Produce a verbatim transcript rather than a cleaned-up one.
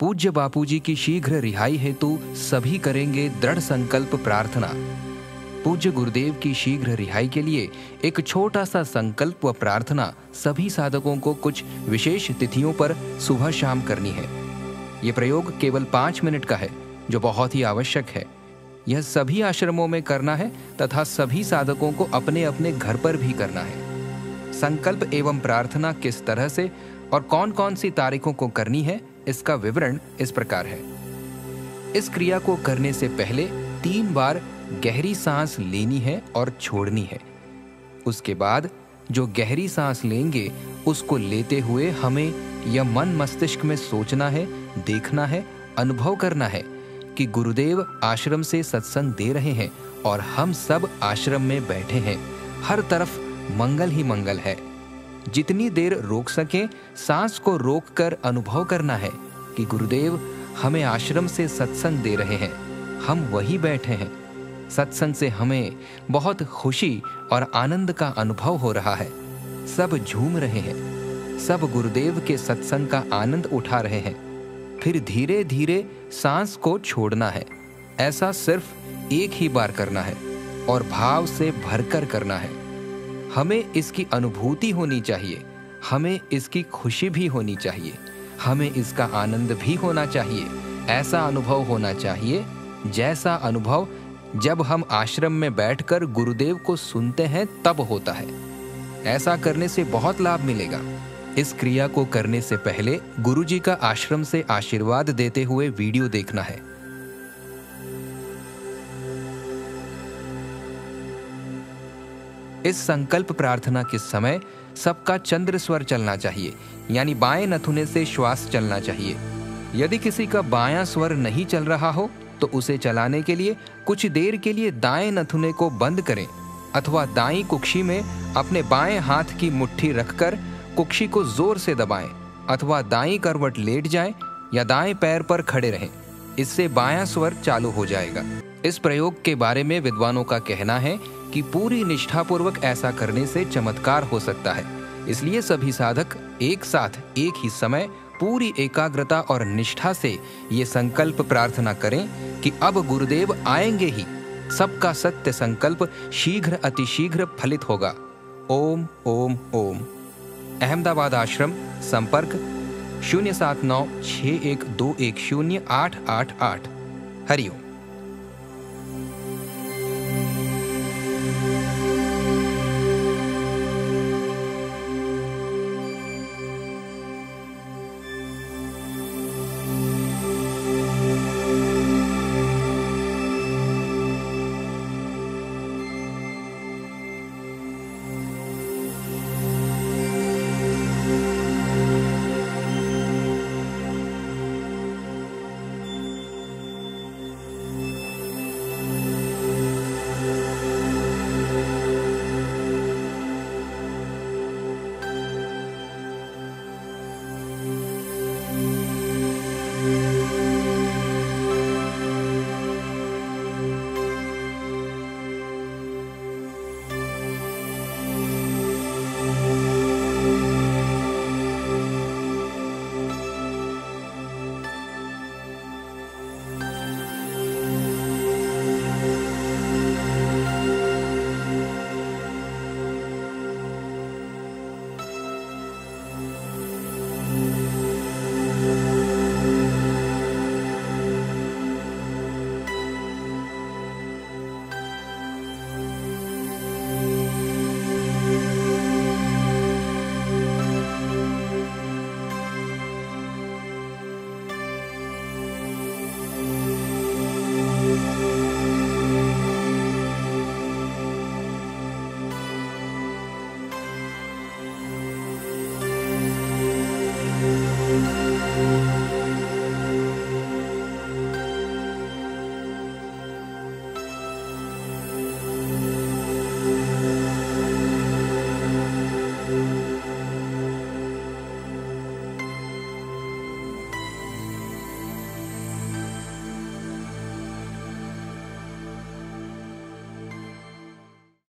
पूज्य बापूजी की शीघ्र रिहाई हेतु सभी करेंगे दृढ़ संकल्प प्रार्थना। पूज्य गुरुदेव की शीघ्र रिहाई के लिए एक छोटा सा संकल्प व प्रार्थना सभी साधकों को कुछ विशेष तिथियों पर सुबह शाम करनी है। ये प्रयोग केवल पाँच मिनट का है जो बहुत ही आवश्यक है। यह सभी आश्रमों में करना है तथा सभी साधकों को अपने अपने घर पर भी करना है। संकल्प एवं प्रार्थना किस तरह से और कौन कौन सी तारीखों को करनी है, इसका विवरण इस प्रकार है। इस क्रिया को करने से पहले तीन बार गहरी सांस लेनी है और छोड़नी है। उसके बाद जो गहरी सांस लेंगे उसको लेते हुए हमें यह मन मस्तिष्क में सोचना है, देखना है, अनुभव करना है कि गुरुदेव आश्रम से सत्संग दे रहे हैं और हम सब आश्रम में बैठे हैं। हर तरफ मंगल ही मंगल है। जितनी देर रोक सके सांस को रोककर अनुभव करना है कि गुरुदेव हमें आश्रम से सत्संग दे रहे हैं, हम वहीं बैठे हैं। सत्संग से हमें बहुत खुशी और आनंद का अनुभव हो रहा है। सब झूम रहे हैं, सब गुरुदेव के सत्संग का आनंद उठा रहे हैं। फिर धीरे धीरे सांस को छोड़ना है। ऐसा सिर्फ एक ही बार करना है और भाव से भरकर करना है। हमें इसकी अनुभूति होनी चाहिए, हमें इसकी खुशी भी होनी चाहिए, हमें इसका आनंद भी होना चाहिए। ऐसा अनुभव होना चाहिए जैसा अनुभव जब हम आश्रम में बैठकर गुरुदेव को सुनते हैं तब होता है। ऐसा करने से बहुत लाभ मिलेगा। इस क्रिया को करने से पहले गुरुजी का आश्रम से आशीर्वाद देते हुए वीडियो देखना है। इस संकल्प प्रार्थना के समय सबका चंद्र स्वर चलना चाहिए, यानी बाएं नथुने से श्वास चलना चाहिए। यदि किसी का बायां स्वर नहीं चल रहा हो तो उसे चलाने के लिए कुछ देर के लिए दाएं नथुने को बंद करें अथवा दाईं कुक्षी में अपने बाएं हाथ की मुट्ठी रखकर कुक्षी को जोर से दबाएं अथवा दाईं करवट लेट जाएं या दाएं पैर पर खड़े रहें। इससे बायां स्वर चालू हो जाएगा। इस प्रयोग के बारे में विद्वानों का कहना है कि पूरी निष्ठापूर्वक ऐसा करने से चमत्कार हो सकता है। इसलिए सभी साधक एक साथ एक ही समय पूरी एकाग्रता और निष्ठा से ये संकल्प प्रार्थना करें कि अब गुरुदेव आएंगे ही। सबका सत्य संकल्प शीघ्र अतिशीघ्र फलित होगा। ओम ओम ओम। अहमदाबाद आश्रम, संपर्क शून्य सात नौ छः एक दो एक शून्य आठ आठ आठ। हरिओम।